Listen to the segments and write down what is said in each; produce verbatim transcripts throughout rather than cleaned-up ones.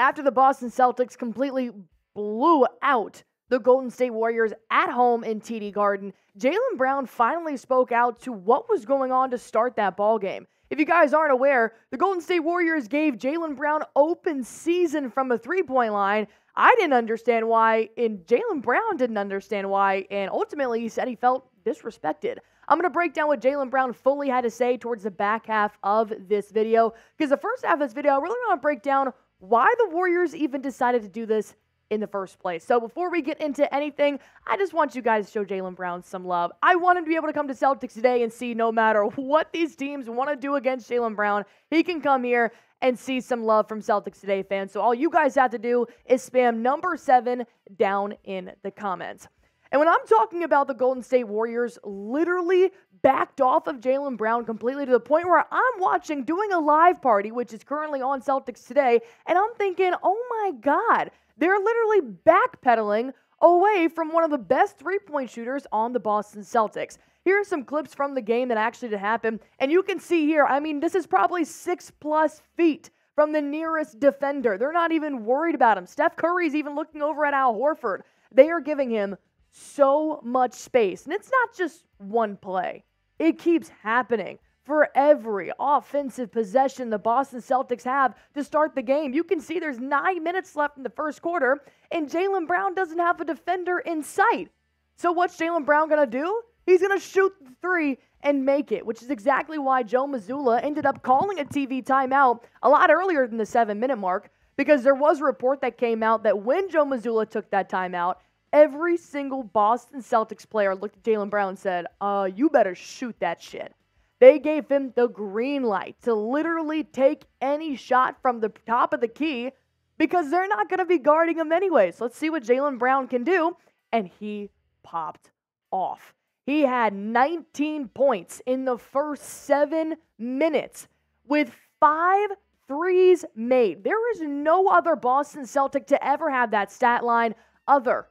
after the Boston Celtics completely blew out the Golden State Warriors at home in T D Garden, Jaylen Brown finally spoke out to what was going on to start that ballgame. If you guys aren't aware, the Golden State Warriors gave Jaylen Brown open season from a three-point line. I didn't understand why, and Jaylen Brown didn't understand why, and ultimately he said he felt disrespected. I'm going to break down what Jaylen Brown fully had to say towards the back half of this video, because the first half of this video, I really want to break down why the Warriors even decided to do this in the first place. So before we get into anything, I just want you guys to show Jaylen Brown some love. I want him to be able to come to Celtics today and see no matter what these teams want to do against Jaylen Brown, he can come here and see some love from Celtics Today fans. So all you guys have to do is spam number seven down in the comments. And when I'm talking about the Golden State Warriors literally backed off of Jaylen Brown completely to the point where I'm watching, doing a live party, which is currently on Celtics Today, and I'm thinking, oh my God, they're literally backpedaling away from one of the best three-point shooters on the Boston Celtics. Here are some clips from the game that actually did happen, and you can see here, I mean, this is probably six-plus feet from the nearest defender. They're not even worried about him. Steph Curry's even looking over at Al Horford. They are giving him so much space, and it's not just one play. It keeps happening. For every offensive possession the Boston Celtics have to start the game, you can see there's nine minutes left in the first quarter, and Jaylen Brown doesn't have a defender in sight. So what's Jaylen Brown going to do? He's going to shoot the three and make it, which is exactly why Joe Mazzulla ended up calling a T V timeout a lot earlier than the seven-minute mark, because there was a report that came out that when Joe Mazzulla took that timeout, every single Boston Celtics player looked at Jaylen Brown and said, uh, you better shoot that shit. They gave him the green light to literally take any shot from the top of the key because they're not going to be guarding him anyways. Let's see what Jaylen Brown can do. And he popped off. He had nineteen points in the first seven minutes with five threes made. There is no other Boston Celtic to ever have that stat line other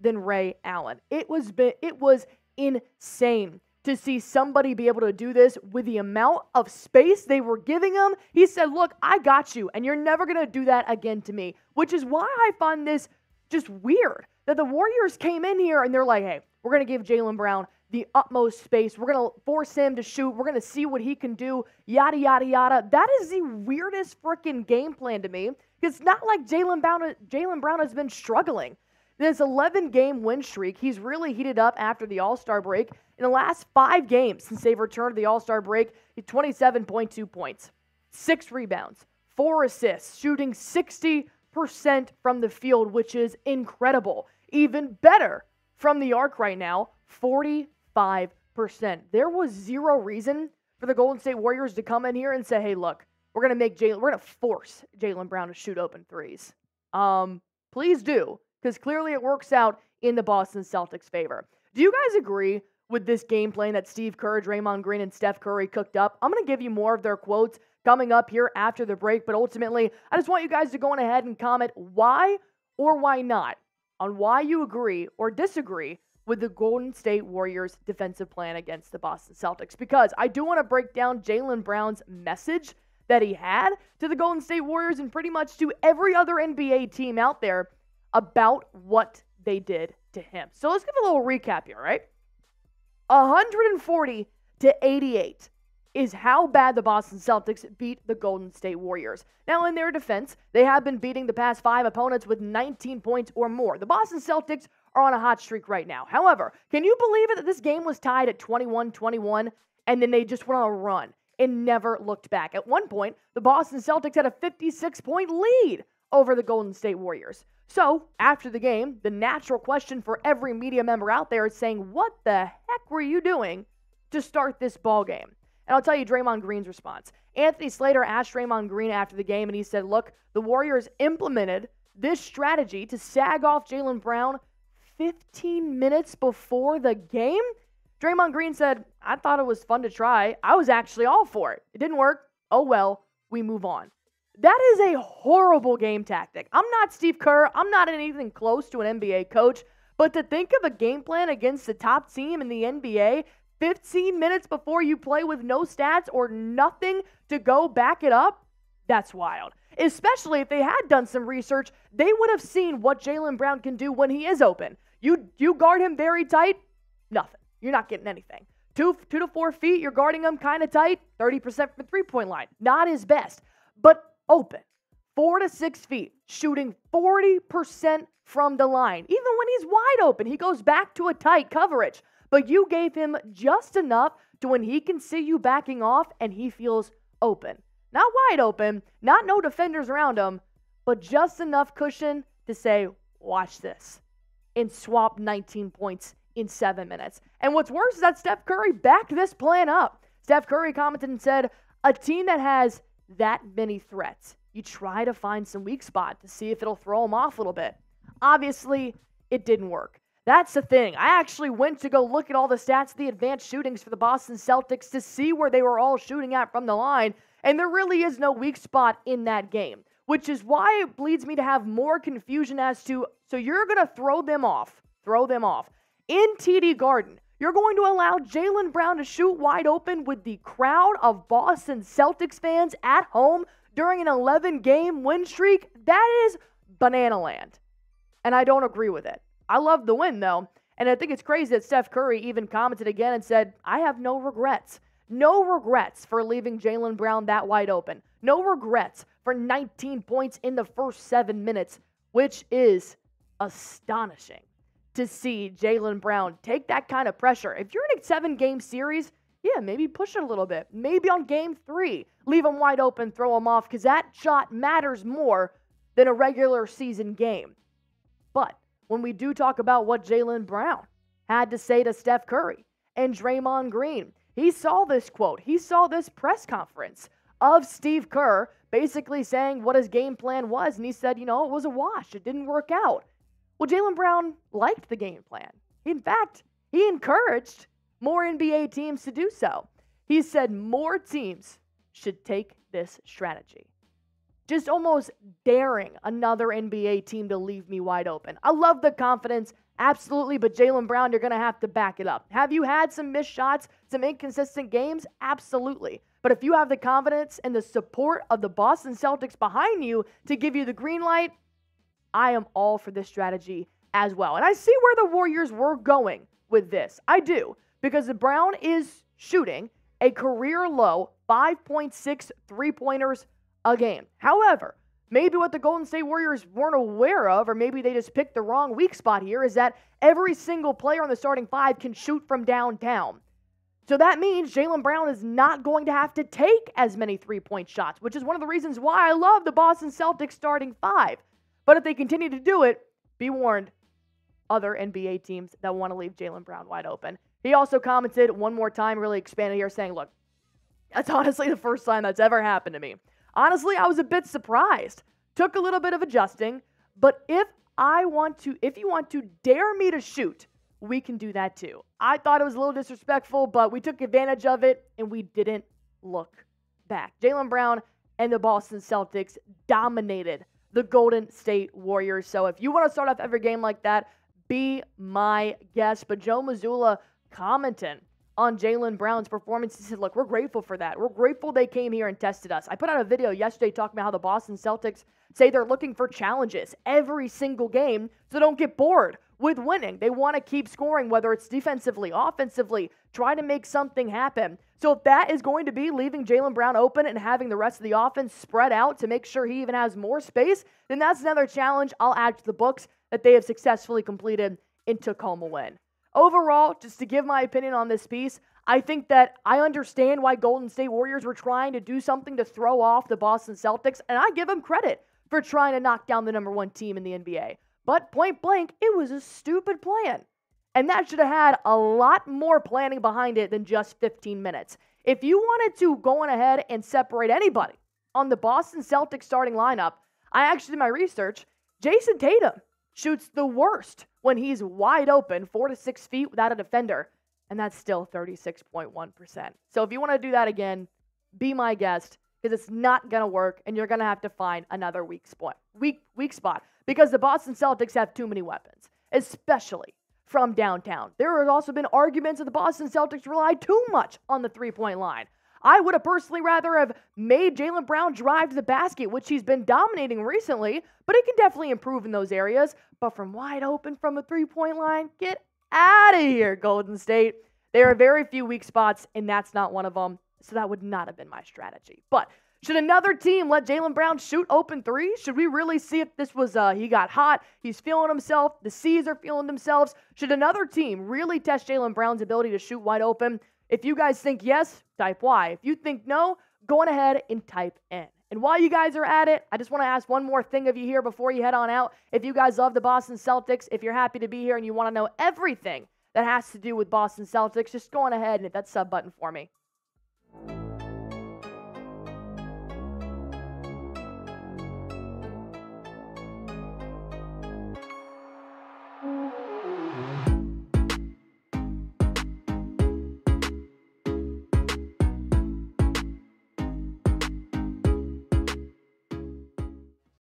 than Ray Allen. It was, it was insane to see somebody be able to do this with the amount of space they were giving him. He said, look, I got you, and you're never going to do that again to me, which is why I find this just weird that the Warriors came in here and they're like, hey, we're going to give Jaylen Brown the utmost space. We're going to force him to shoot. We're going to see what he can do, yada, yada, yada. That is the weirdest freaking game plan to me. It's not like Jaylen Brown, Jaylen Brown has been struggling. This eleven-game win streak, he's really heated up after the All-Star break. In the last five games since they've returned to the All-Star break, twenty-seven point two points, six rebounds, four assists, shooting sixty percent from the field, which is incredible. Even better from the arc right now, forty-five percent. There was zero reason for the Golden State Warriors to come in here and say, hey, look, we're going to make Jaylen, we're going to force Jaylen Brown to shoot open threes. Um, please do. Because clearly it works out in the Boston Celtics' favor. Do you guys agree with this game plan that Steve Kerr, Draymond Green, and Steph Curry cooked up? I'm going to give you more of their quotes coming up here after the break, but ultimately, I just want you guys to go on ahead and comment why or why not on why you agree or disagree with the Golden State Warriors' defensive plan against the Boston Celtics, because I do want to break down Jaylen Brown's message that he had to the Golden State Warriors and pretty much to every other N B A team out there about what they did to him. So let's give a little recap here, right? one forty to eighty-eight is how bad the Boston Celtics beat the Golden State Warriors. Now, in their defense, they have been beating the past five opponents with nineteen points or more. The Boston Celtics are on a hot streak right now. However, can you believe it that this game was tied at twenty-one twenty-one and then they just went on a run and never looked back? At one point, the Boston Celtics had a fifty-six point lead over the Golden State Warriors. So, after the game, the natural question for every media member out there is saying, what the heck were you doing to start this ball game? And I'll tell you Draymond Green's response. Anthony Slater asked Draymond Green after the game, and he said, look, the Warriors implemented this strategy to sag off Jaylen Brown fifteen minutes before the game? Draymond Green said, I thought it was fun to try. I was actually all for it. It didn't work. Oh, well, we move on. That is a horrible game tactic. I'm not Steve Kerr. I'm not anything close to an N B A coach. But to think of a game plan against the top team in the N B A fifteen minutes before you play with no stats or nothing to go back it up, that's wild. Especially if they had done some research, they would have seen what Jaylen Brown can do when he is open. You you guard him very tight, nothing. You're not getting anything. Two, two to four feet, you're guarding him kind of tight, thirty percent from the three-point line. Not his best, but open. Four to six feet, shooting forty percent from the line. Even when he's wide open, he goes back to a tight coverage. But you gave him just enough to when he can see you backing off and he feels open. Not wide open, not no defenders around him, but just enough cushion to say, watch this, and swap nineteen points in seven minutes. And what's worse is that Steph Curry backed this plan up. Steph Curry commented and said, a team that has that many threats, you try to find some weak spot to see if it'll throw them off a little bit. Obviously, it didn't work. That's the thing. I actually went to go look at all the stats of the advanced shootings for the Boston Celtics to see where they were all shooting at from the line, and there really is no weak spot in that game, which is why it leads me to have more confusion as to, so you're going to throw them off, throw them off. In T D Garden, you're going to allow Jaylen Brown to shoot wide open with the crowd of Boston Celtics fans at home during an eleven-game win streak? That is banana land, and I don't agree with it. I love the win, though, and I think it's crazy that Steph Curry even commented again and said, I have no regrets. No regrets for leaving Jaylen Brown that wide open. No regrets for nineteen points in the first seven minutes, which is astonishing to see Jaylen Brown take that kind of pressure. If you're in a seven-game series, yeah, maybe push it a little bit. Maybe on game three, leave him wide open, throw him off, because that shot matters more than a regular season game. But when we do talk about what Jaylen Brown had to say to Steph Curry and Draymond Green, he saw this quote. He saw this press conference of Steve Kerr basically saying what his game plan was, and he said, you know, it was a wash. It didn't work out. Well, Jaylen Brown liked the game plan. In fact, he encouraged more N B A teams to do so. He said more teams should take this strategy. Just almost daring another N B A team to leave me wide open. I love the confidence. Absolutely, but Jaylen Brown, you're going to have to back it up. Have you had some missed shots, some inconsistent games? Absolutely. But if you have the confidence and the support of the Boston Celtics behind you to give you the green light, I am all for this strategy as well. And I see where the Warriors were going with this. I do, because the Brown is shooting a career-low five point six three-pointers a game. However, maybe what the Golden State Warriors weren't aware of, or maybe they just picked the wrong weak spot here, is that every single player on the starting five can shoot from downtown. So that means Jaylen Brown is not going to have to take as many three-point shots, which is one of the reasons why I love the Boston Celtics starting five. But if they continue to do it, be warned, other N B A teams that want to leave Jaylen Brown wide open. He also commented one more time, really expanded here, saying, look, that's honestly the first time that's ever happened to me. Honestly, I was a bit surprised. Took a little bit of adjusting, but if I want to, if you want to dare me to shoot, we can do that too. I thought it was a little disrespectful, but we took advantage of it and we didn't look back. Jaylen Brown and the Boston Celtics dominated the Golden State Warriors. So if you want to start off every game like that, be my guest. But Joe Mazzulla commented on Jaylen Brown's performance. He said, look, we're grateful for that. We're grateful they came here and tested us. I put out a video yesterday talking about how the Boston Celtics say they're looking for challenges every single game, so don't get bored with winning. They want to keep scoring, whether it's defensively, offensively, try to make something happen. So if that is going to be leaving Jaylen Brown open and having the rest of the offense spread out to make sure he even has more space, then that's another challenge I'll add to the books that they have successfully completed and took home a win. Overall, just to give my opinion on this piece, I think that I understand why Golden State Warriors were trying to do something to throw off the Boston Celtics, and I give them credit for trying to knock down the number one team in the N B A. But point blank, it was a stupid plan. And that should have had a lot more planning behind it than just fifteen minutes. If you wanted to go on ahead and separate anybody on the Boston Celtics starting lineup, I actually did my research. Jayson Tatum shoots the worst when he's wide open, four to six feet without a defender, and that's still thirty-six point one percent. So if you want to do that again, be my guest, because it's not going to work, and you're going to have to find another weak spot, weak, weak spot, because the Boston Celtics have too many weapons, especially from downtown. There have also been arguments that the Boston Celtics rely too much on the three-point line. I would have personally rather have made Jaylen Brown drive to the basket, which he's been dominating recently, but he can definitely improve in those areas. But from wide open from a three-point line, get out of here, Golden State. There are very few weak spots, and that's not one of them, so that would not have been my strategy. But should another team let Jaylen Brown shoot open threes? Should we really see if this was, uh, he got hot, he's feeling himself, the C's are feeling themselves? Should another team really test Jaylen Brown's ability to shoot wide open? If you guys think yes, type Y. If you think no, go on ahead and type N. And while you guys are at it, I just want to ask one more thing of you here before you head on out. If you guys love the Boston Celtics, if you're happy to be here and you want to know everything that has to do with Boston Celtics, just go on ahead and hit that sub button for me.